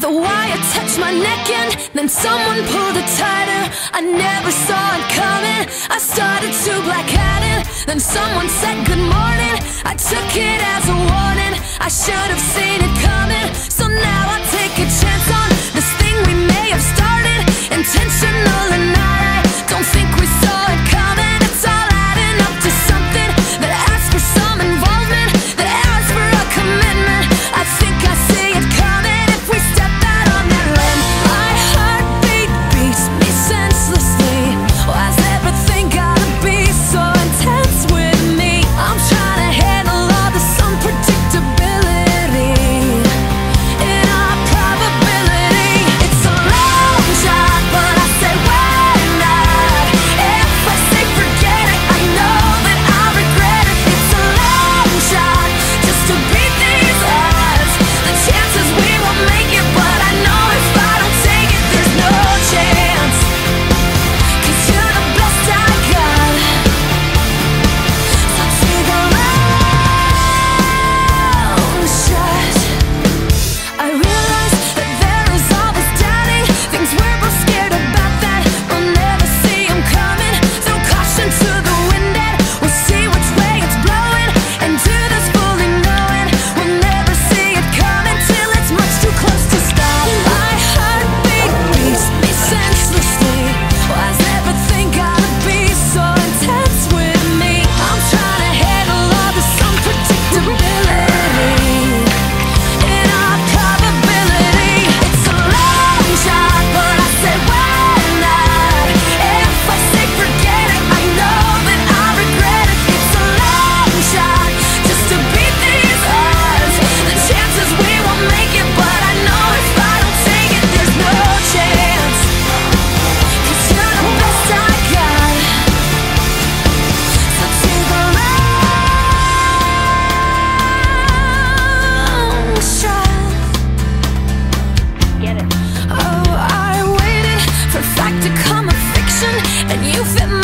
the wire touched my neck and then someone pulled it tighter. I never saw it coming. I started to black out it. Then someone said good morning. I took it as a warning. I should have seen it coming. So now I take a chance on this thing we may have started, intentional or not. I don't think we saw it coming. It's all adding up to something that asks for some involvement, that asks for a commitment. I think I see it coming if we step out on that limb. My heartbeat beats me senselessly. Why's everything gotta be so intense with me? I'm trying to handle all this unpredictability in our probability. It's a long shot, but I say why not? If I say forget it, I know that I'll regret it. It's a long shot just to beat these odds. The chances we will make it, but I know if I don't take it, there's no chance. 'Cause you're the best I got. So take a long shot. I realize that there is all this doubting, things we're both scared about that we'll never see them coming. Throw caution to the wind and we'll see which way it's blowing, and do this fully knowing we'll never see it coming till it's much too close to stop. My heartbeat beats me senselessly. Why's everything gotta be so intense with me? I'm trying to handle all this unpredictability in our probability. It's a long shot, but I say why not? If I say forget it, I know that I'll regret it. It's a long shot just to beat these odds. The chances we will make it, but I know if I don't take it, there's no chance. 'Cause you're the best I got. So take a long shot. Get it? Oh, I waited for fact to come a fiction, and you fit my